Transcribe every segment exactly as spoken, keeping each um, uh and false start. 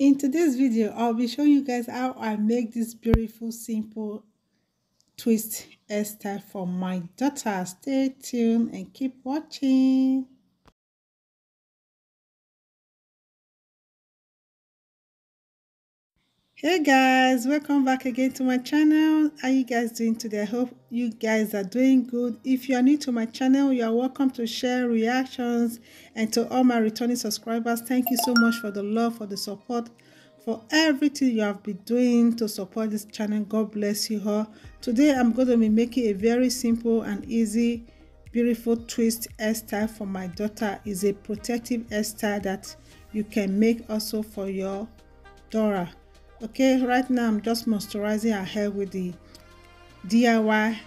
In today's video, I'll be showing you guys how I make this beautiful, simple twist hairstyle for my daughter. Stay tuned and keep watching. Hey guys, welcome back again to my channel. How are you guys doing today? I hope you guys are doing good. If you are new to my channel, you are welcome to Share Reactions. And to all my returning subscribers, thank you so much for the love, for the support, for everything you have been doing to support this channel. God bless you all. Today I'm going to be making a very simple and easy, beautiful twist hairstyle for my daughter. It's a protective hairstyle that you can make also for your daughter. Okay, right now I'm just moisturizing her hair with the D I Y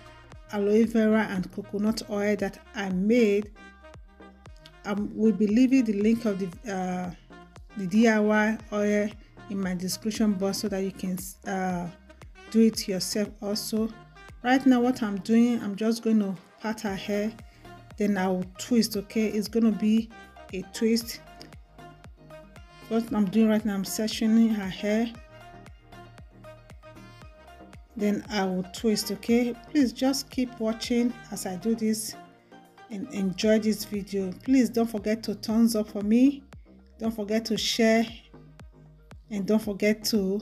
aloe vera and coconut oil that I made. I will be leaving the link of the, uh, the D I Y oil in my description box so that you can uh, do it yourself also. Right now what I'm doing, I'm just going to pat her hair, then I'll twist, okay? It's going to be a twist. What I'm doing right now, I'm sectioning her hair. Then I will twist, okay? Please just keep watching as I do this and enjoy this video. Please don't forget to thumbs up for me, don't forget to share, and don't forget to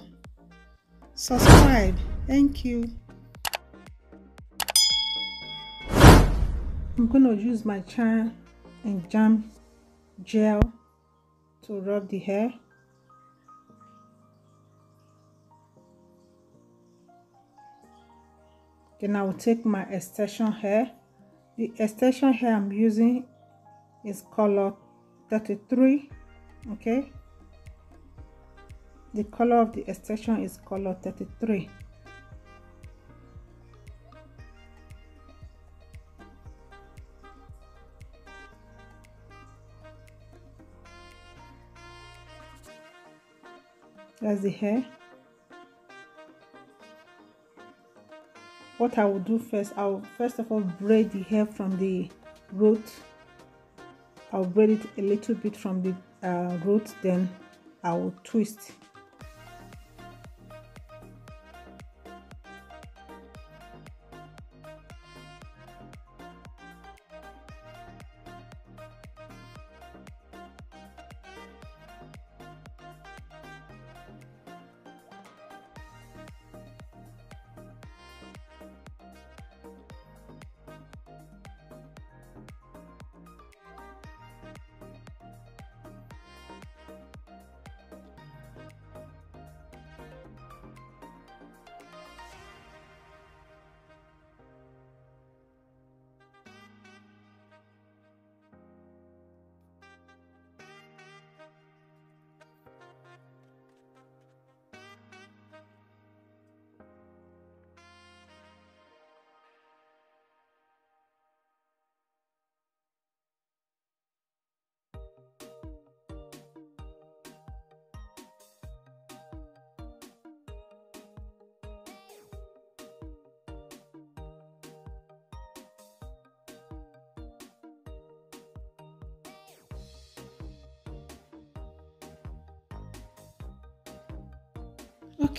subscribe. Thank you. I'm gonna use my Chai and Jam gel to rub the hair. Then I will take my extension hair. The extension hair I'm using is color thirty-three, okay? The color of the extension is color thirty-three. That's the hair. What I will do first, I will first of all braid the hair from the root. I'll braid it a little bit from the uh, root, then I will twist.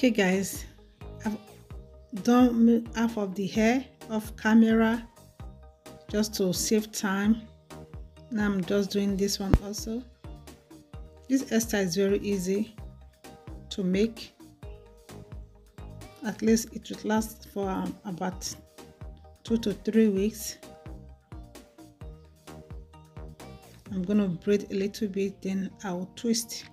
Okay guys, I've done half of the hair off camera just to save time. Now I'm just doing this one also. This hairstyle is very easy to make. At least it would last for um, about two to three weeks. I'm gonna braid a little bit, then I'll twist.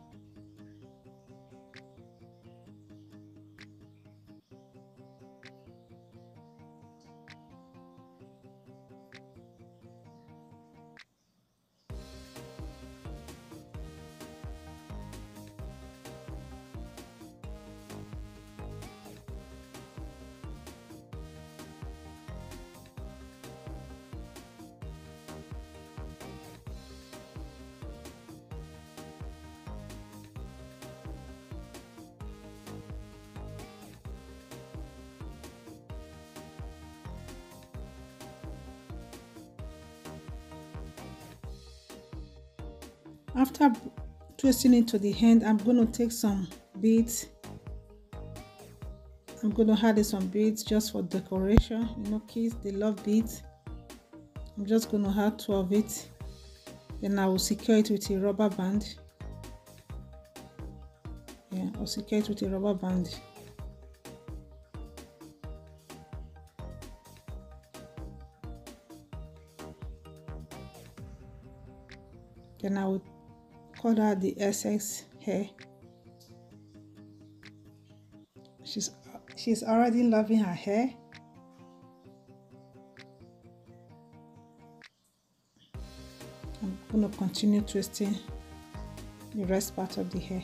After twisting it to the end, I'm going to take some beads. I'm going to add in some beads just for decoration. You know, kids, they love beads. I'm just going to add two of it. Then I will secure it with a rubber band. Yeah, I'll secure it with a rubber band. Then I will cut out the excess hair. She's she's already loving her hair. I'm gonna continue twisting the rest part of the hair.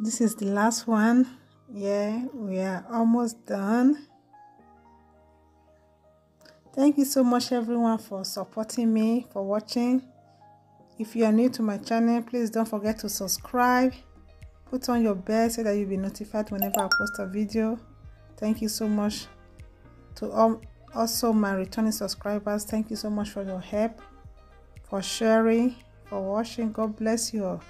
This is the last one. Yeah, we are almost done. Thank you so much everyone for supporting me, for watching. If you are new to my channel, please don't forget to subscribe. Put on your bell so that you'll be notified whenever I post a video. Thank you so much to all, also my returning subscribers. Thank you so much for your help, for sharing, for watching. God bless you all.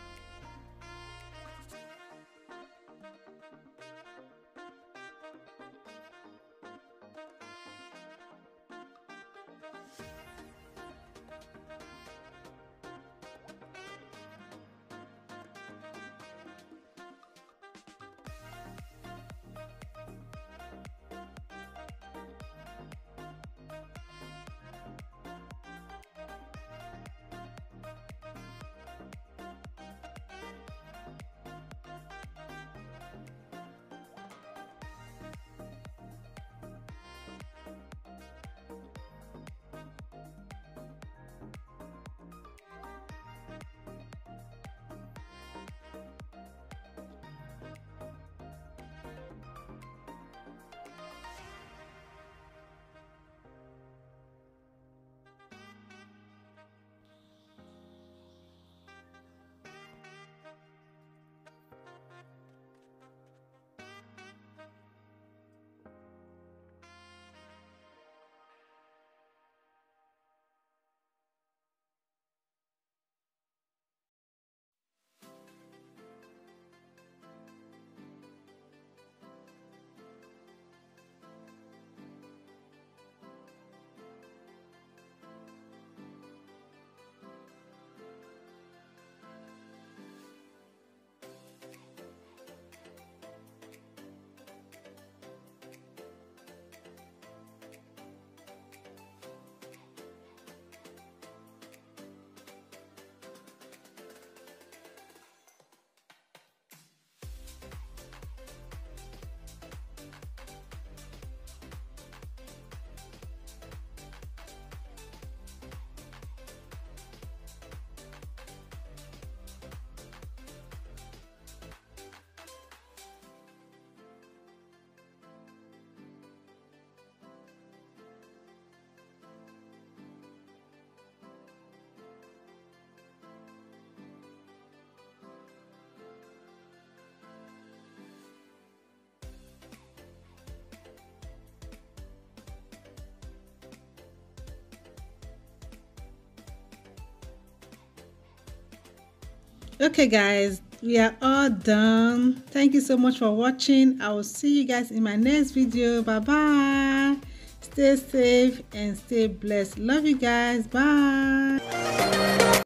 Okay guys, we are all done. Thank you so much for watching. I will see you guys in my next video. Bye bye. Stay safe and stay blessed. Love you guys. Bye.